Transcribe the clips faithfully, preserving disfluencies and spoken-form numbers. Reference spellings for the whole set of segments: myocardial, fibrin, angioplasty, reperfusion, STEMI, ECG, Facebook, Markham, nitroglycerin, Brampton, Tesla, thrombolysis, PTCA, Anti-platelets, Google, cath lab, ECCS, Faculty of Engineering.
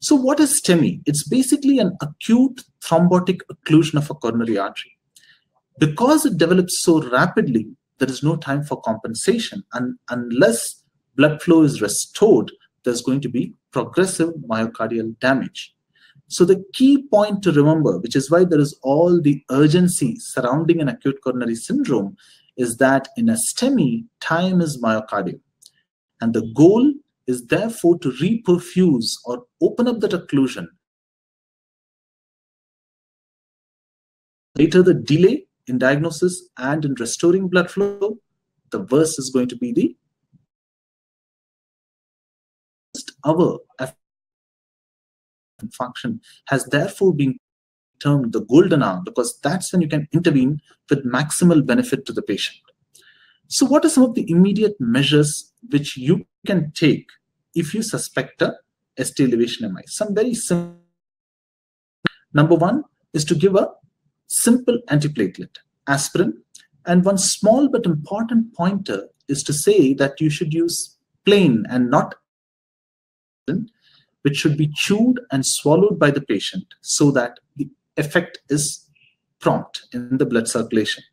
So what is STEMI? It's basically an acute thrombotic occlusion of a coronary artery. Because it develops so rapidly, there is no time for compensation. And unless blood flow is restored, there's going to be progressive myocardial damage. So the key point to remember, which is why there is all the urgency surrounding an acute coronary syndrome, is that in a STEMI, time is myocardial. And the goal is therefore to reperfuse or open up that occlusion. Later, the delay in diagnosis and in restoring blood flow, the worse is going to be the first hour after infarction has therefore been termed the golden hour, because that's when you can intervene with maximal benefit to the patient. So what are some of the immediate measures which you can take if you suspect a S T elevation M I? Some very simple. Number one is to give a simple antiplatelet, aspirin. And one small but important pointer is to say that you should use plain and not aspirin, which should be chewed and swallowed by the patient so that the effect is prompt in the blood circulation.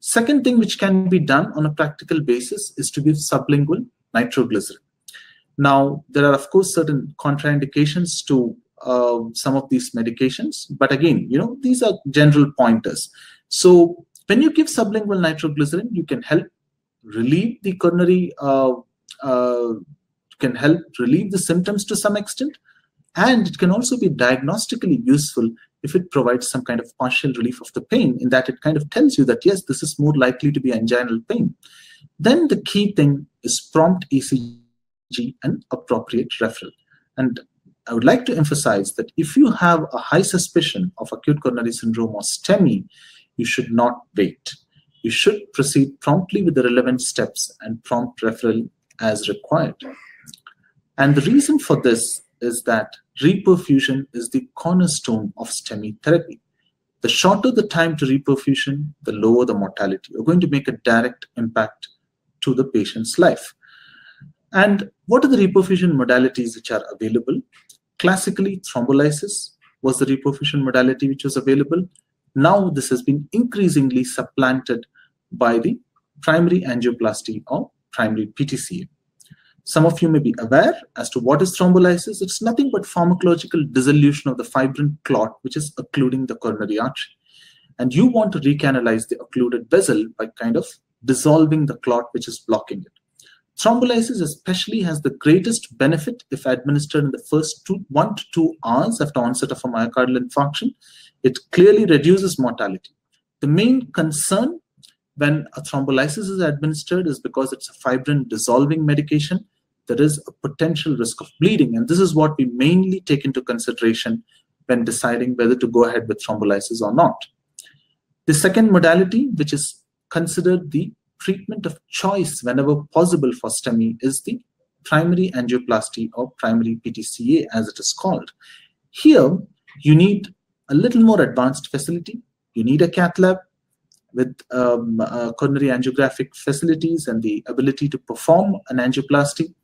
Second thing which can be done on a practical basis is to give sublingual nitroglycerin. Now, there are, of course, certain contraindications to uh, some of these medications. But again, you know, these are general pointers. So when you give sublingual nitroglycerin, you can help relieve the coronary, uh, uh, can help relieve the symptoms to some extent. And it can also be diagnostically useful if it provides some kind of partial relief of the pain, in that it kind of tells you that, yes, this is more likely to be anginal pain. Then the key thing is prompt E C G and appropriate referral. And I would like to emphasize that if you have a high suspicion of acute coronary syndrome or STEMI, you should not wait. You should proceed promptly with the relevant steps and prompt referral as required. And the reason for this is that reperfusion is the cornerstone of STEMI therapy. The shorter the time to reperfusion, the lower the mortality. You're going to make a direct impact to the patient's life. And what are the reperfusion modalities which are available? Classically, thrombolysis was the reperfusion modality which was available. Now this has been increasingly supplanted by the primary angioplasty or primary P T C A. Some of you may be aware as to what is thrombolysis. It's nothing but pharmacological dissolution of the fibrin clot, which is occluding the coronary artery. And you want to recanalize the occluded vessel by kind of dissolving the clot which is blocking it. Thrombolysis especially has the greatest benefit if administered in the first two, one to two hours after onset of a myocardial infarction. It clearly reduces mortality. The main concern when a thrombolysis is administered is because it's a fibrin dissolving medication. There is a potential risk of bleeding. And this is what we mainly take into consideration when deciding whether to go ahead with thrombolysis or not. The second modality, which is considered the treatment of choice whenever possible for STEMI, is the primary angioplasty or primary P T C A, as it is called. Here, you need a little more advanced facility. You need a cath lab with um, uh, coronary angiographic facilities and the ability to perform an angioplasty.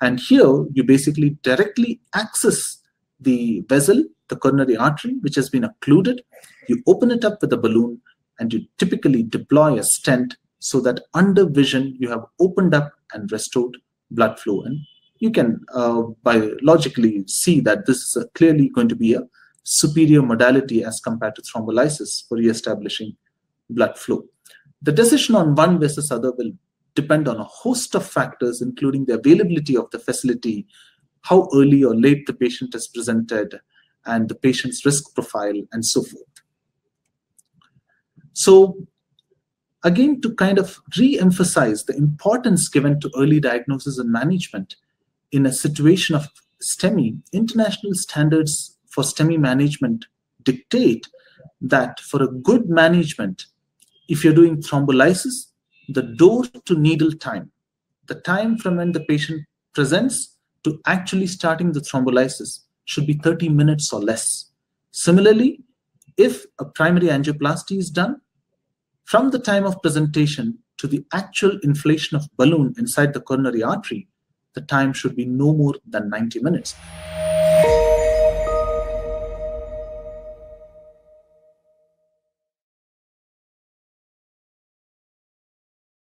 And here, you basically directly access the vessel, the coronary artery, which has been occluded. You open it up with a balloon, and you typically deploy a stent so that under vision, you have opened up and restored blood flow. And you can uh, biologically see that this is a, clearly going to be a superior modality as compared to thrombolysis for reestablishing blood flow. The decision on one versus other will depend on a host of factors, including the availability of the facility, how early or late the patient is presented, and the patient's risk profile, and so forth. So again, to kind of re-emphasize the importance given to early diagnosis and management in a situation of STEMI, international standards for STEMI management dictate that for a good management, if you're doing thrombolysis, the door to needle time, the time from when the patient presents to actually starting the thrombolysis, should be thirty minutes or less. Similarly, if a primary angioplasty is done, from the time of presentation to the actual inflation of balloon inside the coronary artery, the time should be no more than ninety minutes.